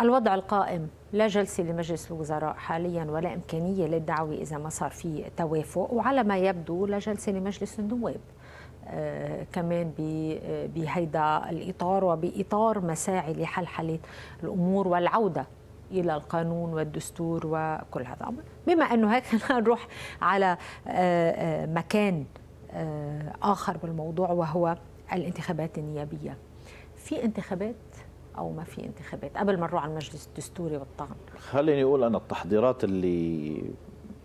الوضع القائم لا جلسة لمجلس الوزراء حاليا ولا إمكانية للدعوة إذا ما صار في توافق، وعلى ما يبدو لا جلسة لمجلس النواب كمان بهيدا الإطار وبإطار مساعي لحل حالة الأمور والعودة إلى القانون والدستور وكل هذا الأمر. بما أنه هيك نروح على مكان آخر بالموضوع وهو الانتخابات النيابية. في انتخابات أو ما في انتخابات قبل ما نروح على المجلس الدستوري والطعن؟ خليني أقول أن التحضيرات اللي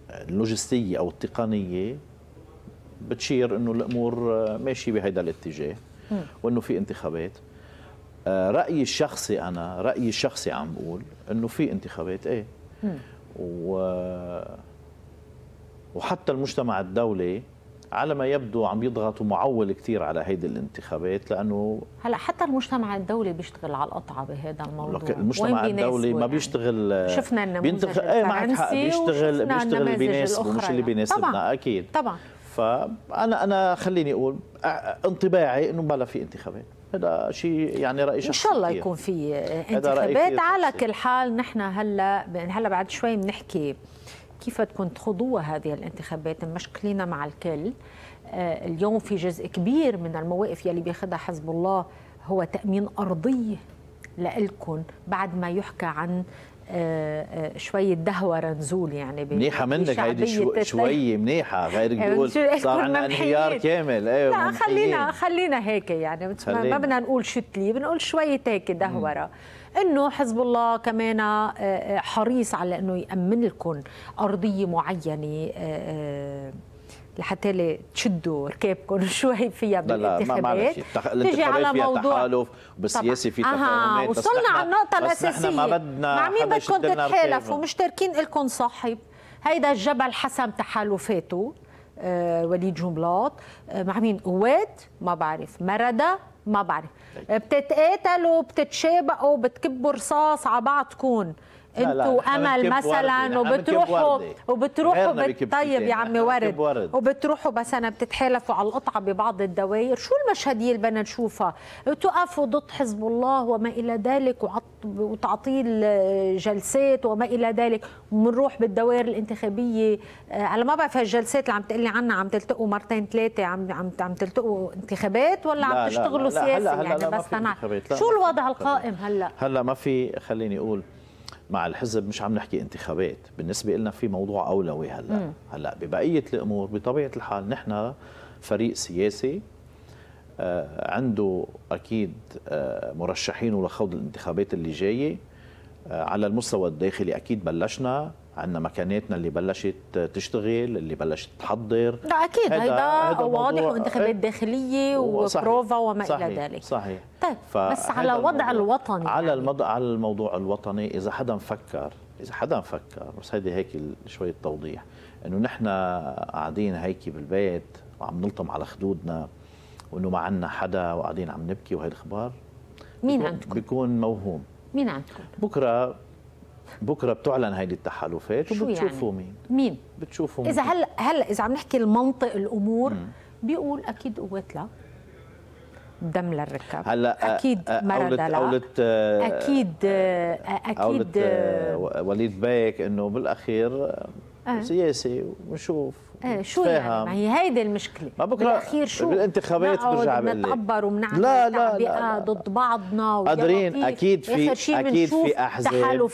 اللوجستية أو التقنية بتشير أنه الأمور ماشي بهذا الاتجاه وأنه في انتخابات. رأيي الشخصي عم بقول أنه في انتخابات وحتى المجتمع الدولي على ما يبدو عم يضغط ومعول كثير على هيدي الانتخابات، لانه هلا حتى المجتمع الدولي بيشتغل على القطعه بهذا الموضوع. المجتمع الدولي ما بيشتغل، شفنا النموذج الفرنسي بيشتغل بيناسبه مش اللي بيناسبنا اكيد طبعا. فانا خليني اقول انطباعي انه بلا في انتخابات، هذا شيء يعني رأي شخصي. ان شاء الله يكون في انتخابات. على كل حال نحن هلا بعد شوي بنحكي كيف بدكم تخوضوها هذه الانتخابات، مشكلينا مع الكل. اليوم في جزء كبير من المواقف يلي بياخذها حزب الله هو تأمين أرضي لإلكم بعد ما يحكى عن شوية دهورة نزول. يعني منيحة منك هيدي شوية منيحة، غيرك بيقول صار عندنا انهيار كامل. أيوة لا، خلينا هيك يعني ما بدنا نقول شتلي، بنقول شوية هيك دهورة. انه حزب الله كمان حريص على انه يأمن لكم أرضية معينة لحتى تشدوا ركابكم شوي فيها بالانتخابات. تيجي على موضوع بالسياسه في تفاهمات. وصلنا على النقطه الاساسيه، مع مين بدكم تتحالفوا؟ مش تاركين لكم صاحب. هيدا الجبل حسم تحالفاته وليد جنبلاط مع مين؟ قوات ما بعرف، مرده ما بعرف، بتتقاتلوا بتتشابقوا بتكبوا رصاص على بعضكم انتو امل مثلا، وبتروحوا بالطيب يا عمي ورد، وبتروحوا بس انا بتتحالفوا على القطعه ببعض الدوائر. شو المشهديه اللي بدنا نشوفها؟ بتوقفوا ضد حزب الله وما الى ذلك وتعطيل جلسات وما الى ذلك، وبنروح بالدوائر الانتخابيه. على ما بعرف هالجلسات اللي عم تقلي عنها عم تلتقوا مرتين ثلاثه، عم تلتقوا انتخابات ولا عم تشتغلوا سياسي؟ يعني بس شو الوضع القائم هلا؟ هلا ما في، خليني اقول مع الحزب مش عم نحكي انتخابات، بالنسبة لنا في موضوع أولوي هلا. هلا ببقية الأمور بطبيعة الحال نحن فريق سياسي عنده أكيد مرشحينه لخوض الانتخابات اللي جاية. على المستوى الداخلي أكيد بلشنا، عندنا مكاناتنا اللي بلشت تشتغل، اللي بلشت تحضر. لا أكيد هيدا واضح، وانتخابات داخلية وبروفا وما إلى ذلك. صحيح. طيب بس على وضع الوطني، على الموضوع الوطني، إذا حدا مفكر بس هيدي هيك شوية توضيح، إنه نحن قاعدين هيك بالبيت وعم نلطم على خدودنا وإنه ما عندنا حدا وقاعدين عم نبكي وهي الأخبار. مين عندكم؟ بيكون موهوم. مين عندكم؟ بكره بتعلن هيدي التحالفات وبتشوفوا يعني؟ مين؟ بتشوفوا مين؟ اذا عم نحكي المنطق الامور بيقول اكيد قوات لا، دم للركاب هلا، اكيد مرده لا، اكيد وليد بايك انه بالاخير سياسي ونشوف شو يعني. ما هي هيدي المشكله، ما بالاخير شو بالانتخابات برجع بقول نتعبر وبنعمل تعبئه ضد بعضنا قادرين. اكيد في احزاب،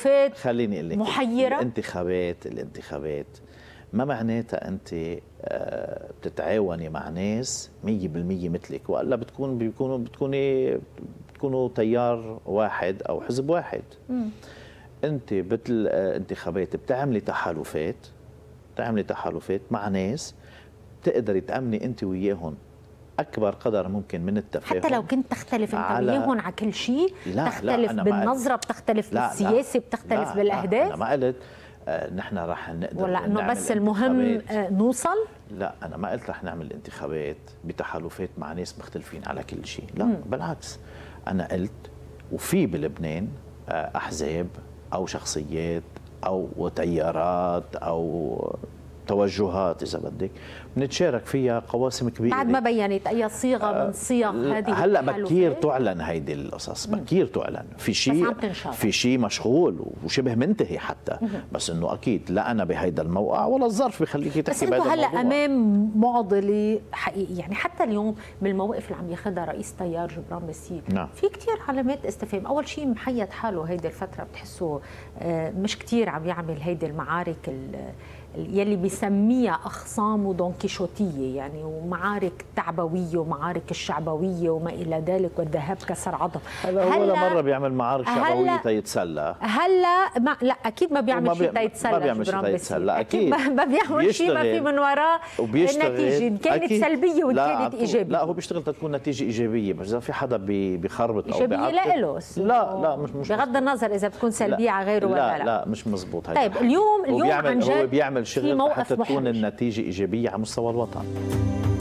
خليني اقول لك محيره. الانتخابات ما معناتها انت بتتعاوني مع ناس 100% مثلك، والا بتكونوا تيار واحد او حزب واحد. انت بالانتخابات بتعملي تحالفات مع ناس بتقدري تأمني انت وياهم اكبر قدر ممكن من التفاهم، حتى لو كنت تختلف انت وياهم على كل شيء. تختلف بالنظره، بتختلف بالسياسه، بتختلف بالاهداف. انا ما قلت نحن رح نقدر ولا انه بس المهم نوصل. لا، انا ما قلت رح نعمل انتخابات بتحالفات مع ناس مختلفين على كل شيء، لا بالعكس. انا قلت وفي بلبنان احزاب او شخصيات او تيارات او توجهات اذا بدك بنتشارك فيها قواسم كبيره. بعد ما بينت اي صيغه من صيغ هذه هلا بكير تعلن هيدي القصص، بكير تعلن في شيء، في شيء مشغول وشبه منتهي حتى بس انه اكيد لا انا بهيدا الموقع ولا الظرف بخليكي تحكي بهذا الموضوع. بس هلا امام معضله حقيقي، يعني حتى اليوم بالمواقف اللي عم ياخذها رئيس تيار جبران باسيل في كثير علامات استفهام. اول شيء محيط حاله هيدي الفتره، بتحسه مش كثير عم يعمل هيدي المعارك يلي بيسميها أخصامه دونكيشوتية، يعني ومعارك تعبوية ومعارك الشعبوية وما إلى ذلك والذهاب كسر عظم. هلا ولا مرة بيعمل معارك شعبوية تيتسلى. هلا ما لا أكيد ما بيعمل شيء تيتسلى، ما بيعمل شيء تيتسلى أكيد، ما بيعمل شيء ما في من وراه نتيجة، إن كانت سلبية وإن كانت إيجابية. لا هو بيشتغل تكون نتيجة إيجابية، بس إذا في حدا بيخربط أو إيجابية لا له لا مش بغض النظر إذا بتكون سلبية على غيره ولا لا مش مزبوط. طيب اليوم عن جد شغل حتى تكون النتيجة إيجابية على مستوى الوطن.